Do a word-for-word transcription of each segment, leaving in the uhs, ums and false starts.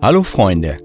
Hallo Freunde!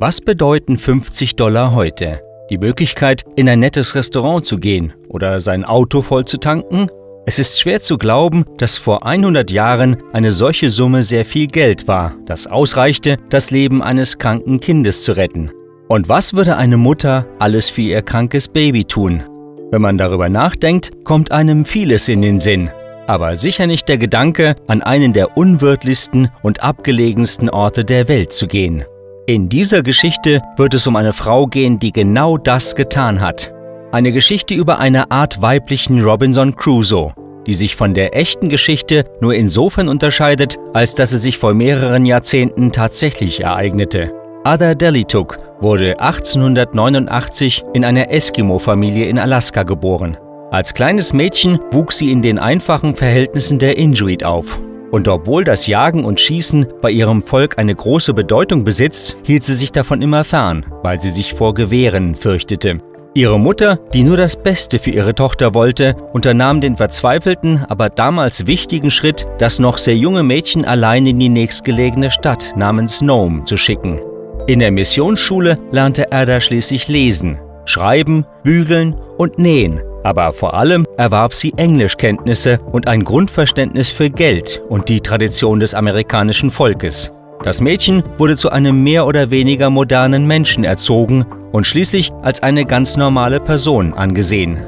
Was bedeuten fünfzig Dollar heute? Die Möglichkeit, in ein nettes Restaurant zu gehen oder sein Auto voll zu tanken? Es ist schwer zu glauben, dass vor hundert Jahren eine solche Summe sehr viel Geld war, das ausreichte, das Leben eines kranken Kindes zu retten. Und was würde eine Mutter alles für ihr krankes Baby tun? Wenn man darüber nachdenkt, kommt einem vieles in den Sinn. Aber sicher nicht der Gedanke, an einen der unwirtlichsten und abgelegensten Orte der Welt zu gehen. In dieser Geschichte wird es um eine Frau gehen, die genau das getan hat. Eine Geschichte über eine Art weiblichen Robinson Crusoe, die sich von der echten Geschichte nur insofern unterscheidet, als dass sie sich vor mehreren Jahrzehnten tatsächlich ereignete. Ada Blackjack wurde achtzehnhundertneunundachtzig in einer Eskimo-Familie in Alaska geboren. Als kleines Mädchen wuchs sie in den einfachen Verhältnissen der Inuit auf. Und obwohl das Jagen und Schießen bei ihrem Volk eine große Bedeutung besitzt, hielt sie sich davon immer fern, weil sie sich vor Gewehren fürchtete. Ihre Mutter, die nur das Beste für ihre Tochter wollte, unternahm den verzweifelten, aber damals wichtigen Schritt, das noch sehr junge Mädchen allein in die nächstgelegene Stadt namens Nome zu schicken. In der Missionsschule lernte Ada schließlich lesen, schreiben, bügeln und nähen. Aber vor allem erwarb sie Englischkenntnisse und ein Grundverständnis für Geld und die Tradition des amerikanischen Volkes. Das Mädchen wurde zu einem mehr oder weniger modernen Menschen erzogen und schließlich als eine ganz normale Person angesehen.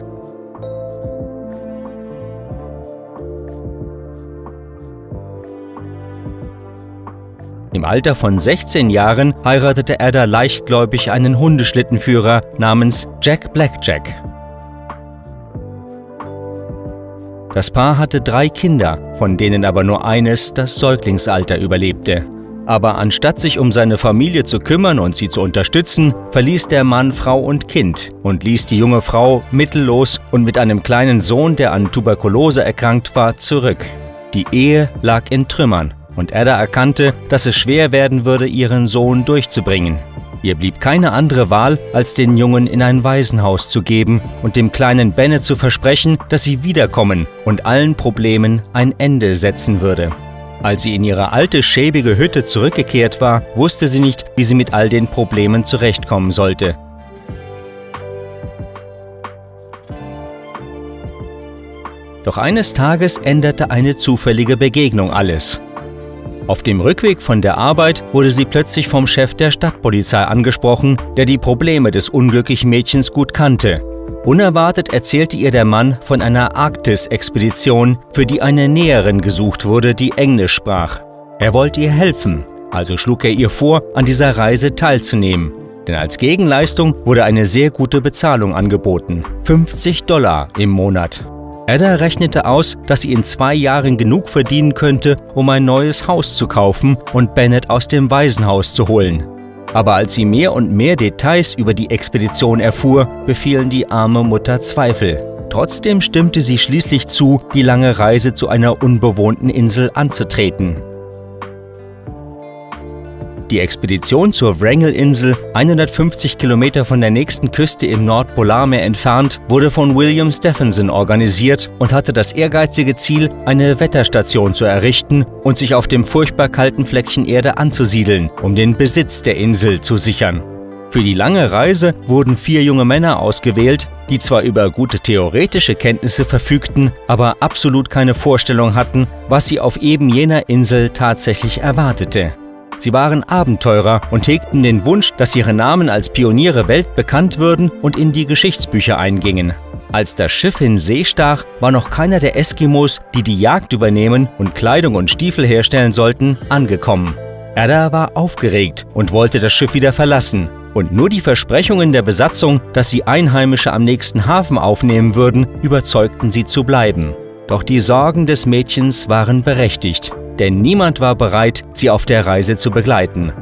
Im Alter von sechzehn Jahren heiratete Ada leichtgläubig einen Hundeschlittenführer namens Jack Blackjack. Das Paar hatte drei Kinder, von denen aber nur eines das Säuglingsalter überlebte. Aber anstatt sich um seine Familie zu kümmern und sie zu unterstützen, verließ der Mann Frau und Kind und ließ die junge Frau mittellos und mit einem kleinen Sohn, der an Tuberkulose erkrankt war, zurück. Die Ehe lag in Trümmern und Ada erkannte, dass es schwer werden würde, ihren Sohn durchzubringen. Ihr blieb keine andere Wahl, als den Jungen in ein Waisenhaus zu geben und dem kleinen Bennett zu versprechen, dass sie wiederkommen und allen Problemen ein Ende setzen würde. Als sie in ihre alte, schäbige Hütte zurückgekehrt war, wusste sie nicht, wie sie mit all den Problemen zurechtkommen sollte. Doch eines Tages änderte eine zufällige Begegnung alles. Auf dem Rückweg von der Arbeit wurde sie plötzlich vom Chef der Stadtpolizei angesprochen, der die Probleme des unglücklichen Mädchens gut kannte. Unerwartet erzählte ihr der Mann von einer Arktis-Expedition, für die eine Näherin gesucht wurde, die Englisch sprach. Er wollte ihr helfen, also schlug er ihr vor, an dieser Reise teilzunehmen. Denn als Gegenleistung wurde eine sehr gute Bezahlung angeboten – fünfzig Dollar im Monat. Ada rechnete aus, dass sie in zwei Jahren genug verdienen könnte, um ein neues Haus zu kaufen und Bennett aus dem Waisenhaus zu holen. Aber als sie mehr und mehr Details über die Expedition erfuhr, befielen die arme Mutter Zweifel. Trotzdem stimmte sie schließlich zu, die lange Reise zu einer unbewohnten Insel anzutreten. Die Expedition zur Wrangel-Insel, hundertfünfzig Kilometer von der nächsten Küste im Nordpolarmeer entfernt, wurde von William Stephenson organisiert und hatte das ehrgeizige Ziel, eine Wetterstation zu errichten und sich auf dem furchtbar kalten Fleckchen Erde anzusiedeln, um den Besitz der Insel zu sichern. Für die lange Reise wurden vier junge Männer ausgewählt, die zwar über gute theoretische Kenntnisse verfügten, aber absolut keine Vorstellung hatten, was sie auf eben jener Insel tatsächlich erwartete. Sie waren Abenteurer und hegten den Wunsch, dass ihre Namen als Pioniere weltbekannt würden und in die Geschichtsbücher eingingen. Als das Schiff in See stach, war noch keiner der Eskimos, die die Jagd übernehmen und Kleidung und Stiefel herstellen sollten, angekommen. Ada war aufgeregt und wollte das Schiff wieder verlassen. Und nur die Versprechungen der Besatzung, dass sie Einheimische am nächsten Hafen aufnehmen würden, überzeugten sie zu bleiben. Doch die Sorgen des Mädchens waren berechtigt. Denn niemand war bereit, sie auf der Reise zu begleiten.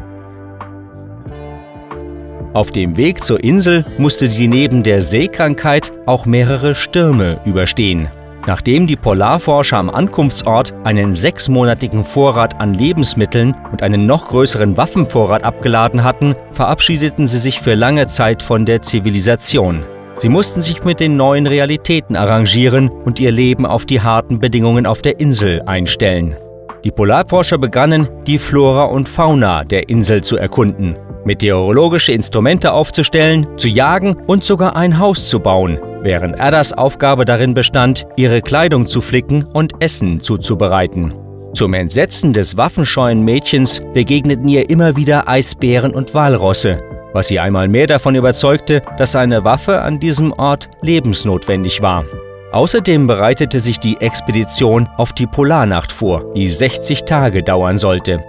Auf dem Weg zur Insel musste sie neben der Seekrankheit auch mehrere Stürme überstehen. Nachdem die Polarforscher am Ankunftsort einen sechsmonatigen Vorrat an Lebensmitteln und einen noch größeren Waffenvorrat abgeladen hatten, verabschiedeten sie sich für lange Zeit von der Zivilisation. Sie mussten sich mit den neuen Realitäten arrangieren und ihr Leben auf die harten Bedingungen auf der Insel einstellen. Die Polarforscher begannen, die Flora und Fauna der Insel zu erkunden, meteorologische Instrumente aufzustellen, zu jagen und sogar ein Haus zu bauen, während Adas Aufgabe darin bestand, ihre Kleidung zu flicken und Essen zuzubereiten. Zum Entsetzen des waffenscheuen Mädchens begegneten ihr immer wieder Eisbären und Walrosse, was sie einmal mehr davon überzeugte, dass eine Waffe an diesem Ort lebensnotwendig war. Außerdem bereitete sich die Expedition auf die Polarnacht vor, die sechzig Tage dauern sollte.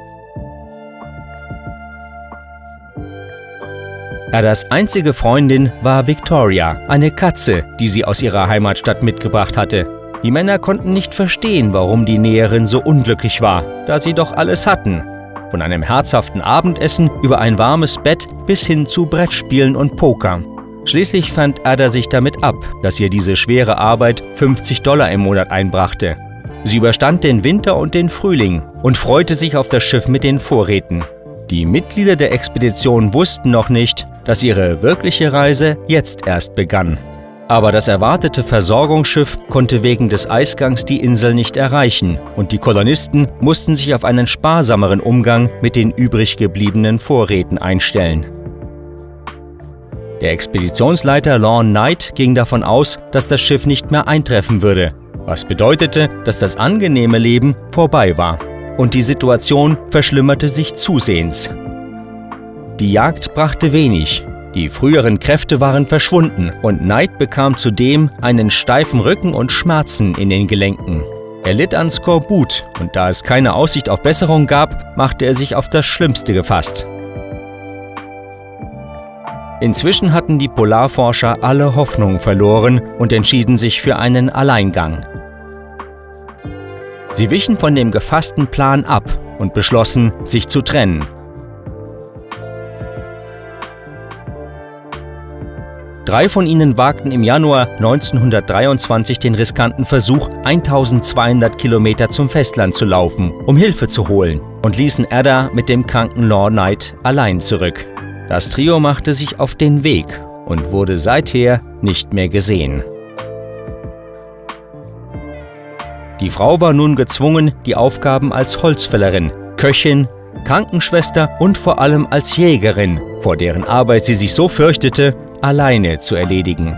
Adas einzige Freundin war Victoria, eine Katze, die sie aus ihrer Heimatstadt mitgebracht hatte. Die Männer konnten nicht verstehen, warum die Näherin so unglücklich war, da sie doch alles hatten. Von einem herzhaften Abendessen über ein warmes Bett bis hin zu Brettspielen und Poker. Schließlich fand Ada sich damit ab, dass ihr diese schwere Arbeit fünfzig Dollar im Monat einbrachte. Sie überstand den Winter und den Frühling und freute sich auf das Schiff mit den Vorräten. Die Mitglieder der Expedition wussten noch nicht, dass ihre wirkliche Reise jetzt erst begann. Aber das erwartete Versorgungsschiff konnte wegen des Eisgangs die Insel nicht erreichen und die Kolonisten mussten sich auf einen sparsameren Umgang mit den übrig gebliebenen Vorräten einstellen. Der Expeditionsleiter Lorne Knight ging davon aus, dass das Schiff nicht mehr eintreffen würde, was bedeutete, dass das angenehme Leben vorbei war. Und die Situation verschlimmerte sich zusehends. Die Jagd brachte wenig. Die früheren Kräfte waren verschwunden und Knight bekam zudem einen steifen Rücken und Schmerzen in den Gelenken. Er litt an Skorbut und da es keine Aussicht auf Besserung gab, machte er sich auf das Schlimmste gefasst. Inzwischen hatten die Polarforscher alle Hoffnung verloren und entschieden sich für einen Alleingang. Sie wichen von dem gefassten Plan ab und beschlossen, sich zu trennen. Drei von ihnen wagten im Januar neunzehnhundertdreiundzwanzig den riskanten Versuch, eintausendzweihundert Kilometer zum Festland zu laufen, um Hilfe zu holen, und ließen Ada mit dem kranken Lorne Knight allein zurück. Das Trio machte sich auf den Weg und wurde seither nicht mehr gesehen. Die Frau war nun gezwungen, die Aufgaben als Holzfällerin, Köchin, Krankenschwester und vor allem als Jägerin, vor deren Arbeit sie sich so fürchtete, alleine zu erledigen.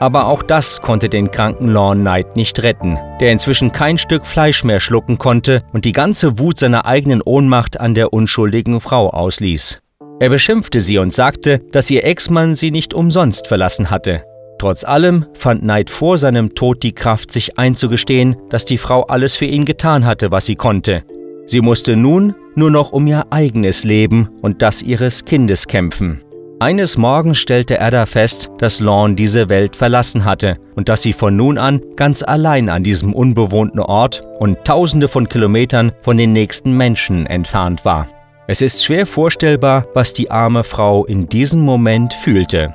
Aber auch das konnte den kranken Lorne Knight nicht retten, der inzwischen kein Stück Fleisch mehr schlucken konnte und die ganze Wut seiner eigenen Ohnmacht an der unschuldigen Frau ausließ. Er beschimpfte sie und sagte, dass ihr Ex-Mann sie nicht umsonst verlassen hatte. Trotz allem fand Knight vor seinem Tod die Kraft, sich einzugestehen, dass die Frau alles für ihn getan hatte, was sie konnte. Sie musste nun nur noch um ihr eigenes Leben und das ihres Kindes kämpfen. Eines Morgens stellte Ada fest, dass Lorne diese Welt verlassen hatte und dass sie von nun an ganz allein an diesem unbewohnten Ort und tausende von Kilometern von den nächsten Menschen entfernt war. Es ist schwer vorstellbar, was die arme Frau in diesem Moment fühlte.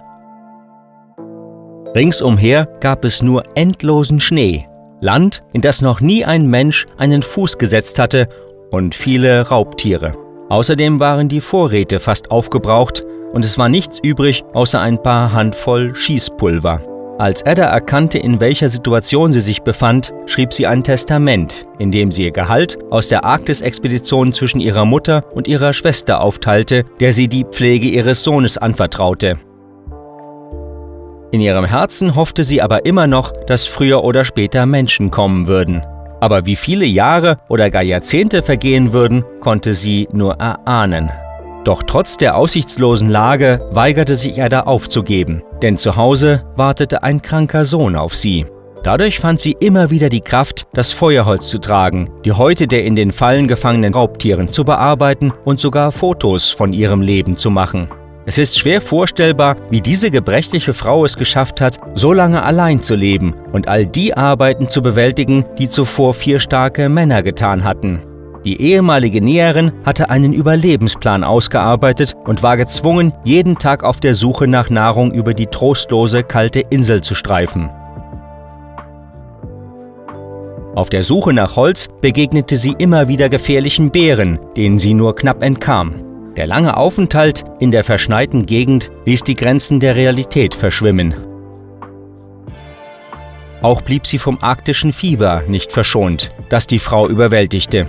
Ringsumher gab es nur endlosen Schnee, Land, in das noch nie ein Mensch einen Fuß gesetzt hatte, und viele Raubtiere. Außerdem waren die Vorräte fast aufgebraucht und es war nichts übrig außer ein paar Handvoll Schießpulver. Als Ada erkannte, in welcher Situation sie sich befand, schrieb sie ein Testament, in dem sie ihr Gehalt aus der Arktis-Expedition zwischen ihrer Mutter und ihrer Schwester aufteilte, der sie die Pflege ihres Sohnes anvertraute. In ihrem Herzen hoffte sie aber immer noch, dass früher oder später Menschen kommen würden. Aber wie viele Jahre oder gar Jahrzehnte vergehen würden, konnte sie nur erahnen. Doch trotz der aussichtslosen Lage weigerte sich Ada aufzugeben, denn zu Hause wartete ein kranker Sohn auf sie. Dadurch fand sie immer wieder die Kraft, das Feuerholz zu tragen, die Häute der in den Fallen gefangenen Raubtieren zu bearbeiten und sogar Fotos von ihrem Leben zu machen. Es ist schwer vorstellbar, wie diese gebrechliche Frau es geschafft hat, so lange allein zu leben und all die Arbeiten zu bewältigen, die zuvor vier starke Männer getan hatten. Die ehemalige Näherin hatte einen Überlebensplan ausgearbeitet und war gezwungen, jeden Tag auf der Suche nach Nahrung über die trostlose, kalte Insel zu streifen. Auf der Suche nach Holz begegnete sie immer wieder gefährlichen Bären, denen sie nur knapp entkam. Der lange Aufenthalt in der verschneiten Gegend ließ die Grenzen der Realität verschwimmen. Auch blieb sie vom arktischen Fieber nicht verschont, das die Frau überwältigte.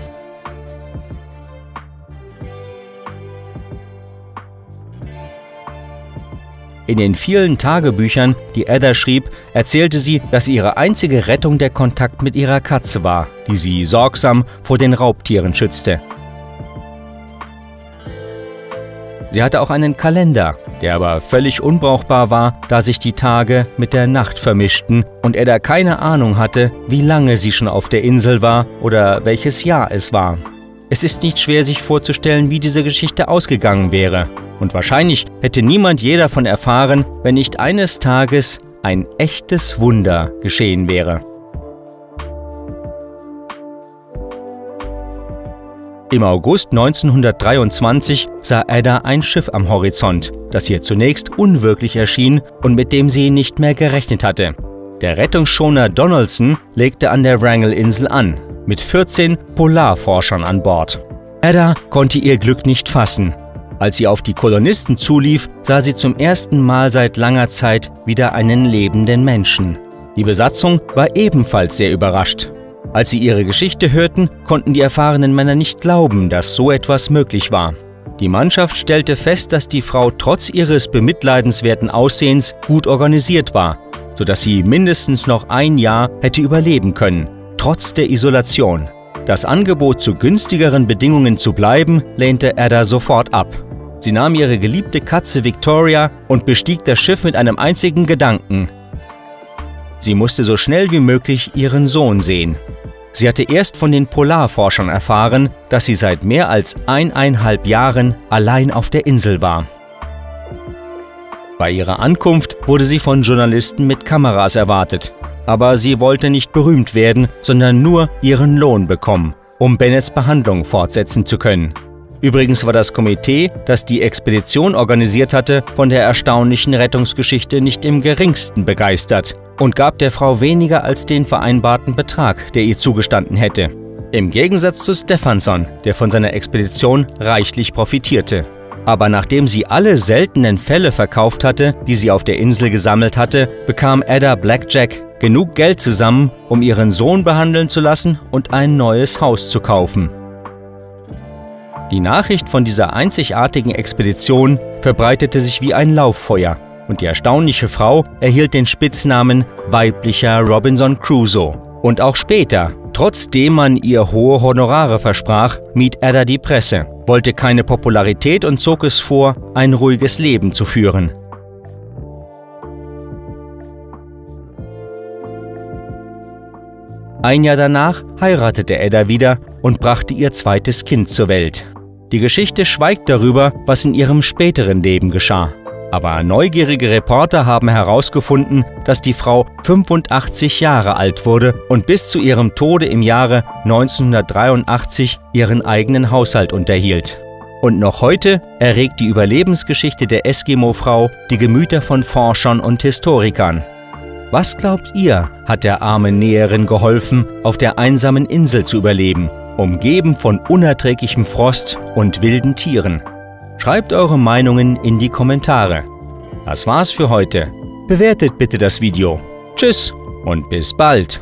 In den vielen Tagebüchern, die Ada schrieb, erzählte sie, dass ihre einzige Rettung der Kontakt mit ihrer Katze war, die sie sorgsam vor den Raubtieren schützte. Sie hatte auch einen Kalender, der aber völlig unbrauchbar war, da sich die Tage mit der Nacht vermischten und Ada keine Ahnung hatte, wie lange sie schon auf der Insel war oder welches Jahr es war. Es ist nicht schwer, sich vorzustellen, wie diese Geschichte ausgegangen wäre. Und wahrscheinlich hätte niemand je davon erfahren, wenn nicht eines Tages ein echtes Wunder geschehen wäre. Im August neunzehnhundertdreiundzwanzig sah Ada ein Schiff am Horizont, das ihr zunächst unwirklich erschien und mit dem sie nicht mehr gerechnet hatte. Der Rettungsschoner Donaldson legte an der Wrangel-Insel an, mit vierzehn Polarforschern an Bord. Ada konnte ihr Glück nicht fassen. Als sie auf die Kolonisten zulief, sah sie zum ersten Mal seit langer Zeit wieder einen lebenden Menschen. Die Besatzung war ebenfalls sehr überrascht. Als sie ihre Geschichte hörten, konnten die erfahrenen Männer nicht glauben, dass so etwas möglich war. Die Mannschaft stellte fest, dass die Frau trotz ihres bemitleidenswerten Aussehens gut organisiert war, sodass sie mindestens noch ein Jahr hätte überleben können, trotz der Isolation. Das Angebot, zu günstigeren Bedingungen zu bleiben, lehnte Ada sofort ab. Sie nahm ihre geliebte Katze Victoria und bestieg das Schiff mit einem einzigen Gedanken. Sie musste so schnell wie möglich ihren Sohn sehen. Sie hatte erst von den Polarforschern erfahren, dass sie seit mehr als eineinhalb Jahren allein auf der Insel war. Bei ihrer Ankunft wurde sie von Journalisten mit Kameras erwartet. Aber sie wollte nicht berühmt werden, sondern nur ihren Lohn bekommen, um Bennetts Behandlung fortsetzen zu können. Übrigens war das Komitee, das die Expedition organisiert hatte, von der erstaunlichen Rettungsgeschichte nicht im geringsten begeistert und gab der Frau weniger als den vereinbarten Betrag, der ihr zugestanden hätte. Im Gegensatz zu Stephenson, der von seiner Expedition reichlich profitierte. Aber nachdem sie alle seltenen Felle verkauft hatte, die sie auf der Insel gesammelt hatte, bekam Ada Blackjack genug Geld zusammen, um ihren Sohn behandeln zu lassen und ein neues Haus zu kaufen. Die Nachricht von dieser einzigartigen Expedition verbreitete sich wie ein Lauffeuer und die erstaunliche Frau erhielt den Spitznamen weiblicher Robinson Crusoe. Und auch später, trotzdem man ihr hohe Honorare versprach, mied Ada die Presse, wollte keine Popularität und zog es vor, ein ruhiges Leben zu führen. Ein Jahr danach heiratete Ada wieder und brachte ihr zweites Kind zur Welt. Die Geschichte schweigt darüber, was in ihrem späteren Leben geschah. Aber neugierige Reporter haben herausgefunden, dass die Frau fünfundachtzig Jahre alt wurde und bis zu ihrem Tode im Jahre neunzehnhundertdreiundachtzig ihren eigenen Haushalt unterhielt. Und noch heute erregt die Überlebensgeschichte der Eskimo-Frau die Gemüter von Forschern und Historikern. Was glaubt ihr, hat der armen Näherin geholfen, auf der einsamen Insel zu überleben? Umgeben von unerträglichem Frost und wilden Tieren. Schreibt eure Meinungen in die Kommentare. Das war's für heute. Bewertet bitte das Video. Tschüss und bis bald.